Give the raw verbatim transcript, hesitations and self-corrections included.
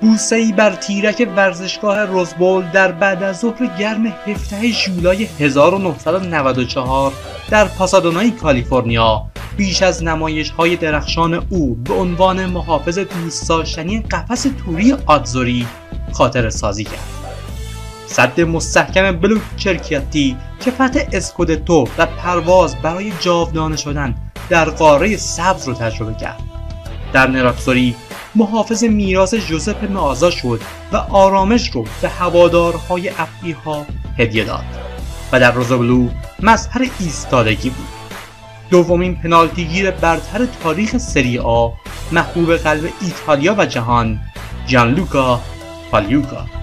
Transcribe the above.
بوسه‌ای بر تیرک ورزشگاه رزبول در بعد از ظهر گرم هفدهم ژولای هزار و نهصد و نود و چهار در پاسادنای کالیفرنیا بیش از نمایش‌های درخشان او به عنوان محافظ دوست داشتنی قفس توری آدزوری خاطره سازی کرد. سد مستحکم بلوک چرکیاتی که فتح اسکودتو و پرواز برای جاودانه شدن در قاره سبز رو تجربه کرد. در نراکسوری محافظ میراث جوزپ معازا شد و آرامش رو به هوادارهای افعیها هدیه داد و در روزبلو مظهر ایستادگی بود. دومین پنالتیگیر برتر تاریخ سری آ، محبوب قلب ایتالیا و جهان، جانلوکا پالیوکا.